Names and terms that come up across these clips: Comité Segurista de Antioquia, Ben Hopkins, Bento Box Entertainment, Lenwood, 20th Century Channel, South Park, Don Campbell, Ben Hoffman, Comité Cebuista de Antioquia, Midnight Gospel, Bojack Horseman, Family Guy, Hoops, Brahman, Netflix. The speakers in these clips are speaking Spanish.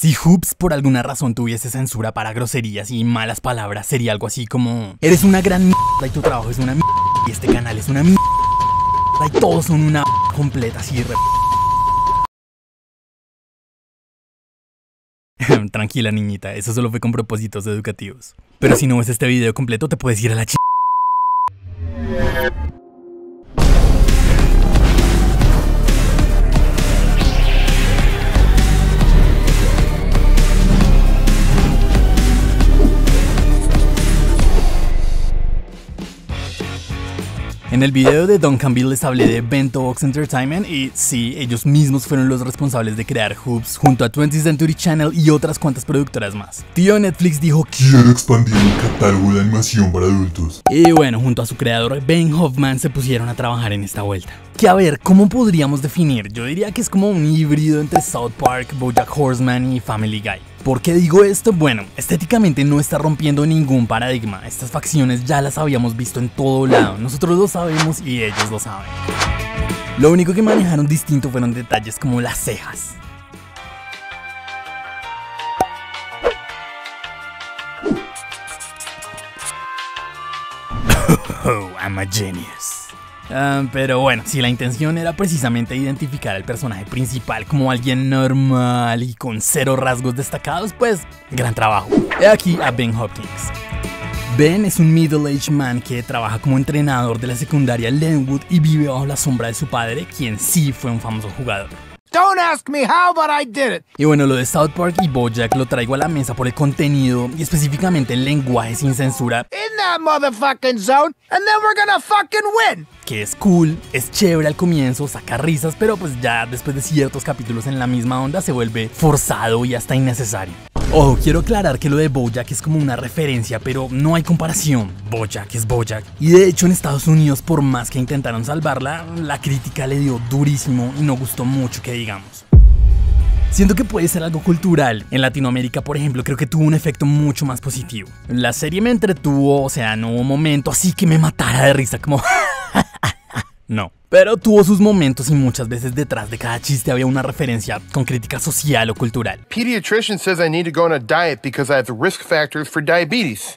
Si Hoops por alguna razón tuviese censura para groserías y malas palabras, sería algo así como: eres una gran mierda y tu trabajo es una mierda y este canal es una mierda y todos son una mierda completa, así re... Tranquila niñita, eso solo fue con propósitos educativos. Pero si no ves este video completo te puedes ir a la ch... En el video de Don Campbell les hablé de Bento Box Entertainment y sí, ellos mismos fueron los responsables de crear Hoops junto a 20th Century Channel y otras cuantas productoras más. Tío Netflix dijo: quiero expandir mi catálogo de animación para adultos. Y bueno, junto a su creador Ben Hoffman se pusieron a trabajar en esta vuelta. Que a ver, ¿cómo podríamos definir? Yo diría que es como un híbrido entre South Park, Bojack Horseman y Family Guy. ¿Por qué digo esto? Bueno, estéticamente no está rompiendo ningún paradigma. Estas facciones ya las habíamos visto en todo lado. Nosotros lo sabemos y ellos lo saben. Lo único que manejaron distinto fueron detalles como las cejas. Oh, I'm a genius. Pero bueno, si la intención era precisamente identificar al personaje principal como alguien normal y con cero rasgos destacados, pues gran trabajo. He aquí a Ben Hopkins. Ben es un middle-aged man que trabaja como entrenador de la secundaria Lenwood y vive bajo la sombra de su padre, quien sí fue un famoso jugador. Don't ask me how, but I did it. Y bueno, lo de South Park y Bojack lo traigo a la mesa por el contenido y específicamente el lenguaje sin censura. In that motherfucking zone, and then we're gonna fucking win. Que es cool, es chévere al comienzo, saca risas, pero pues ya después de ciertos capítulos en la misma onda se vuelve forzado y hasta innecesario. Ojo, quiero aclarar que lo de Bojack es como una referencia, pero no hay comparación. Bojack es Bojack. Y de hecho en Estados Unidos, por más que intentaron salvarla, la crítica le dio durísimo y no gustó mucho que digamos. Siento que puede ser algo cultural. En Latinoamérica, por ejemplo, creo que tuvo un efecto mucho más positivo. La serie me entretuvo, o sea, no hubo momento así que me matara de risa, como... No. Pero tuvo sus momentos y muchas veces detrás de cada chiste había una referencia con crítica social o cultural.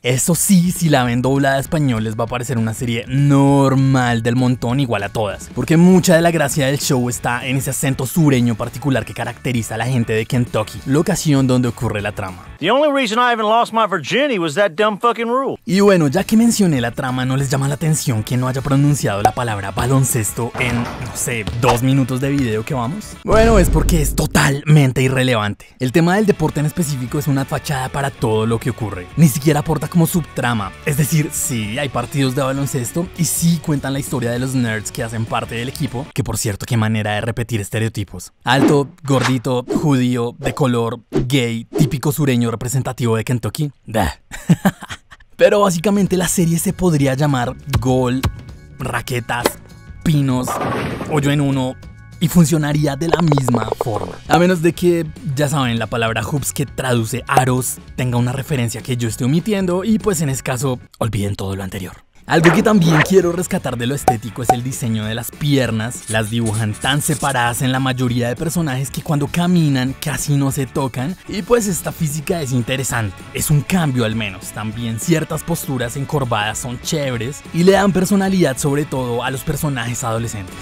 Eso sí, si la ven doblada a español les va a parecer una serie normal del montón, igual a todas. Porque mucha de la gracia del show está en ese acento sureño particular que caracteriza a la gente de Kentucky, locación donde ocurre la trama. Y bueno, ya que mencioné la trama, no les llama la atención que no haya pronunciado la palabra baloncesto en, no sé, 2 minutos de video que vamos. Bueno, es porque es totalmente irrelevante. El tema del deporte en específico es una fachada para todo lo que ocurre. Ni siquiera aporta como subtrama. Es decir, sí, hay partidos de baloncesto y sí cuentan la historia de los nerds que hacen parte del equipo. Que por cierto, qué manera de repetir estereotipos. Alto, gordito, judío, de color, gay, típico sureño representativo de Kentucky. Pero básicamente la serie se podría llamar Gol, Raquetas, Pinos, Hoyo en Uno, y funcionaría de la misma forma. A menos de que, ya saben, la palabra hoops, que traduce aros, tenga una referencia que yo estoy omitiendo y pues en ese caso olviden todo lo anterior. Algo que también quiero rescatar de lo estético es el diseño de las piernas. Las dibujan tan separadas en la mayoría de personajes que cuando caminan casi no se tocan. Y pues esta física es interesante, es un cambio al menos. También ciertas posturas encorvadas son chéveres y le dan personalidad sobre todo a los personajes adolescentes.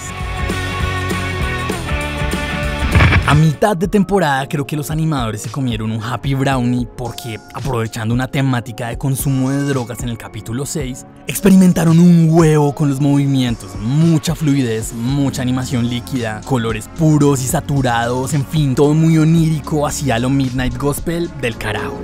A mitad de temporada creo que los animadores se comieron un happy brownie porque, aprovechando una temática de consumo de drogas en el capítulo 6, experimentaron un huevo con los movimientos, mucha fluidez, mucha animación líquida, colores puros y saturados, en fin, todo muy onírico, hacia lo Midnight Gospel del carajo.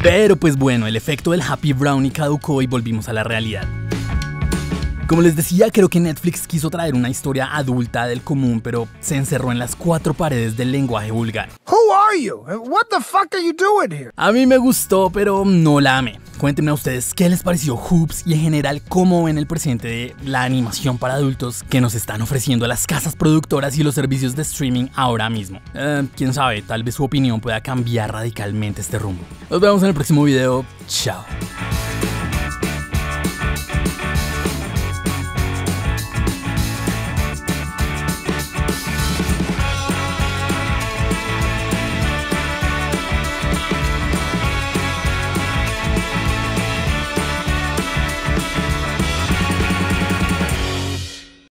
Pero pues bueno, el efecto del happy brownie caducó y volvimos a la realidad. Como les decía, creo que Netflix quiso traer una historia adulta del común, pero se encerró en las 4 paredes del lenguaje vulgar. A mí me gustó, pero no la amé. Cuéntenme a ustedes qué les pareció Hoops y en general cómo ven el presente de la animación para adultos que nos están ofreciendo las casas productoras y los servicios de streaming ahora mismo. Quién sabe, tal vez su opinión pueda cambiar radicalmente este rumbo. Nos vemos en el próximo video. Chao.